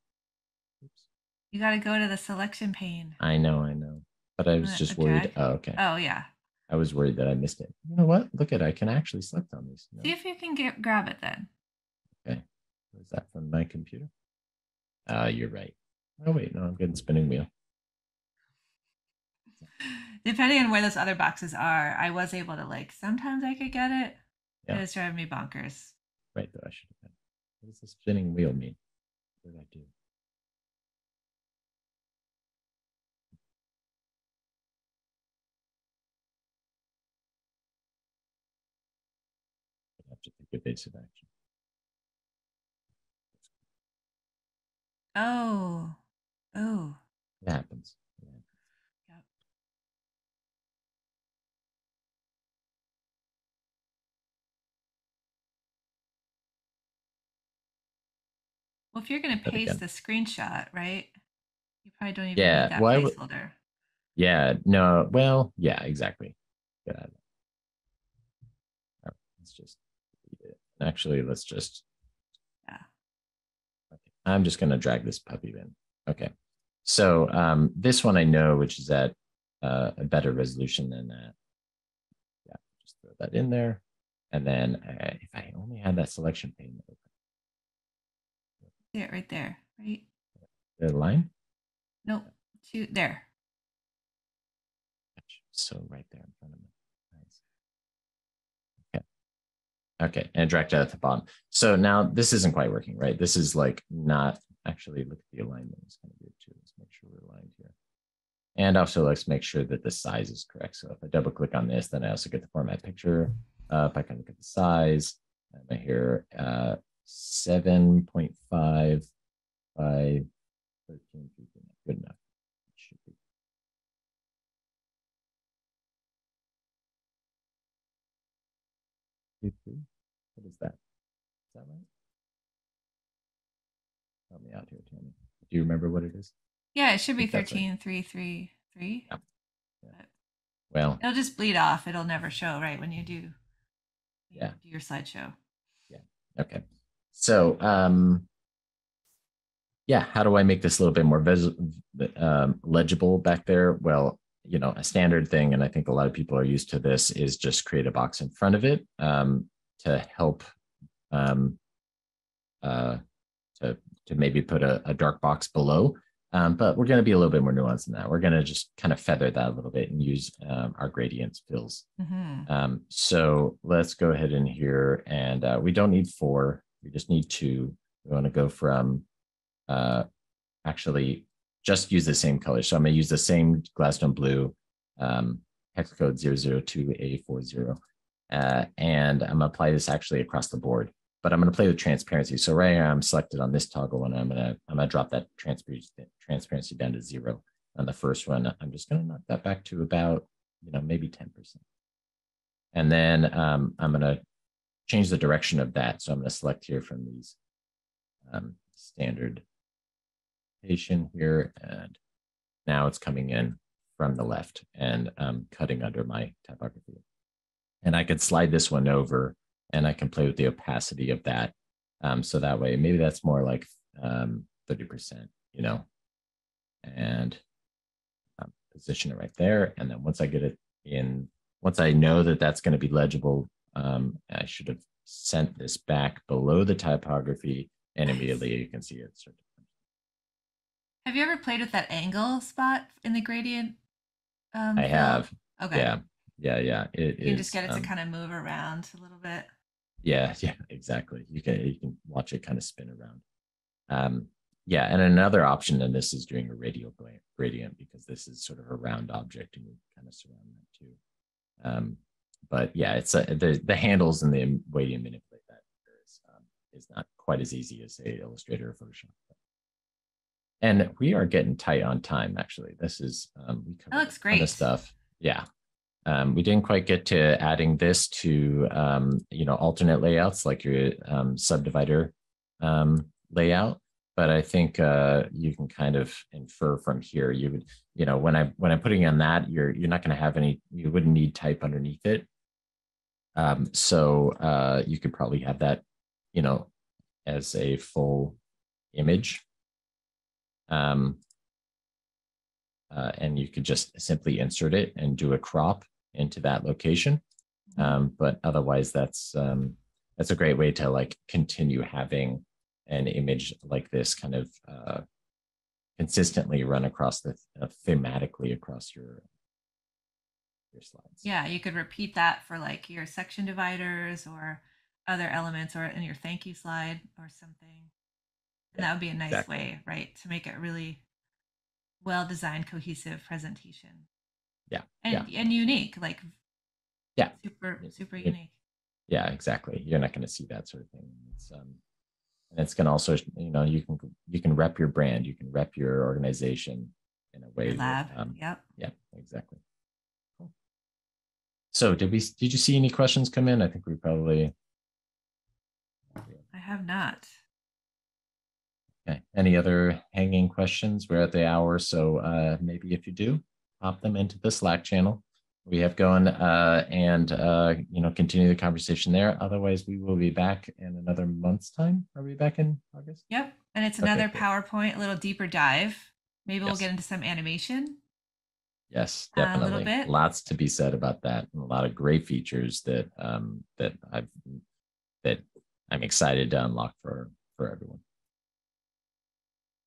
Oops. You got to go to the selection pane. I know, I know, but I was just okay. worried. Oh, okay. Oh yeah. I was worried that I missed it. You know what? Look at, I can actually select on these. No. See if you can get, grab it then. Okay, is that from my computer? Uh, you're right. Oh wait, no, I'm getting spinning wheel. Depending on where those other boxes are, I was able to like, sometimes I could get it. Yeah. It was driving me bonkers. Right, though I should have been. What does the spinning wheel mean? What did I do? I have to take evasive action. Oh, oh. It happens. Yeah. Yep. Well, if you're going to paste the screenshot, right? You probably don't even yeah, need that well, placeholder. Yeah, no, well, yeah, exactly. Good idea. All right, let's just delete it. Actually, let's just. Yeah. Okay. I'm just going to drag this puppy in. Okay. So um, this one I know, which is at uh, a better resolution than that. Yeah, just throw that in there. And then I, if I only had that selection pane open. There, right there, right? The line? Nope, two, there. So right there in front of me. Nice. Okay. Okay, and drag down at the bottom. So now this isn't quite working, right? This is like not actually, look at the alignment. It's kind of weird too. Let's make sure we're aligned here. And also let's make sure that the size is correct. So if I double click on this, then I also get the format picture. Uh, if I can look at the size, I'm here uh, seven point five by thirteen. Good enough. It should be. What is that? Is that right? Help me out here, Tammy. Do you remember what it is? Yeah, it should be thirteen three three three. Yeah. Yeah. Well, it'll just bleed off. It'll never show, right, when you do. Yeah. Do your slideshow. Yeah. Okay. So, um, yeah, how do I make this a little bit more vis um, legible back there? Well, you know, a standard thing, and I think a lot of people are used to this, is just create a box in front of it um, to help um, uh, to to maybe put a, a dark box below. Um, but we're going to be a little bit more nuanced than that. We're going to just kind of feather that a little bit and use um, our gradients fills. Mm-hmm. um, so let's go ahead in here, and uh, we don't need four. We just need two. We want to go from uh, actually just use the same color. So I'm going to use the same Gladstone blue, um, hex code zero zero two A four zero, uh, and I'm going to apply this actually across the board. But I'm going to play with transparency. So right here, I'm selected on this toggle, and I'm going to I'm going to drop that transparency down to zero on the first one. I'm just going to knock that back to about, you know, maybe ten percent. And then um, I'm going to change the direction of that. So I'm going to select here from these um, standard station here, and now it's coming in from the left and um, cutting under my typography. And I could slide this one over. And I can play with the opacity of that. Um, so that way, maybe that's more like um, thirty percent, you know, and um, position it right there. And then once I get it in, once I know that that's going to be legible, um, I should have sent this back below the typography, and immediately you can see it. Have you ever played with that angle spot in the gradient? Um, I have. Okay. Yeah. Yeah, yeah. It you can is, just get it um, to kind of move around a little bit. Yeah, yeah, exactly. You can you can watch it kind of spin around. Um, yeah, and another option in this is doing a radial gradient, because this is sort of a round object and you kind of surround that too. Um, but yeah, it's a, the the handles and the way you manipulate that is um, is not quite as easy as say Illustrator or Photoshop. And we are getting tight on time. Actually, this is um, we covered that looks great. A ton of stuff. Yeah. Um, we didn't quite get to adding this to, um, you know, alternate layouts like your um, subdivider um, layout, but I think uh, you can kind of infer from here. You would, you know, when I when I'm putting on that, you're you're not going to have any. You wouldn't need type underneath it, um, so uh, you could probably have that, you know, as a full image. Um, uh, and you could just simply insert it and do a crop into that location. Um, but otherwise, that's um, that's a great way to like continue having an image like this kind of uh, consistently run across the uh, thematically across your your slides. Yeah, you could repeat that for like your section dividers or other elements, or in your thank you slide or something. And yeah, that would be a nice exactly. way, right, to make it really well-designed, cohesive presentation. Yeah, and yeah. and unique, like yeah, super super it, unique. Yeah, exactly. You're not going to see that sort of thing. It's, um, and it's going to also, you know, you can you can rep your brand, you can rep your organization in a way. Your lab. That, um, yep. Yeah. Exactly. Cool. So, did we? Did you see any questions come in? I think we probably. Yeah. I have not. Okay. Any other hanging questions? We're at the hour, so uh, maybe if you do, pop them into the Slack channel we have going, uh, and uh, you know, continue the conversation there. Otherwise, we will be back in another month's time. Are we back in August? Yep, and it's another okay, PowerPoint, a little deeper dive. Maybe yes. We'll get into some animation. Yes, definitely. Uh, a little bit. Lots to be said about that, and a lot of great features that um, that I've that I'm excited to unlock for for everyone.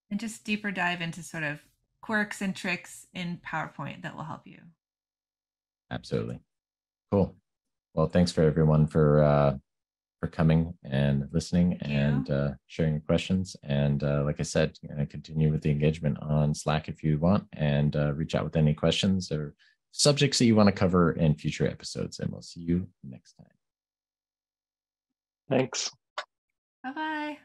And just deeper dive into sort of quirks and tricks in PowerPoint that will help you. Absolutely. Cool. Well, thanks for everyone for uh, for coming and listening and uh, sharing your questions. And uh, like I said, you know, continue with the engagement on Slack if you want, and uh, reach out with any questions or subjects that you want to cover in future episodes. And we'll see you next time. Thanks. Bye-bye.